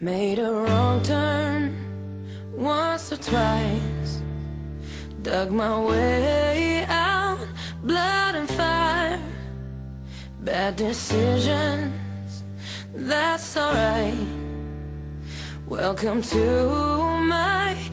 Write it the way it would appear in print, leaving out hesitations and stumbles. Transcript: Made a wrong turn once or twice, dug my way out, blood and fire. Bad decisions, that's alright. Welcome to my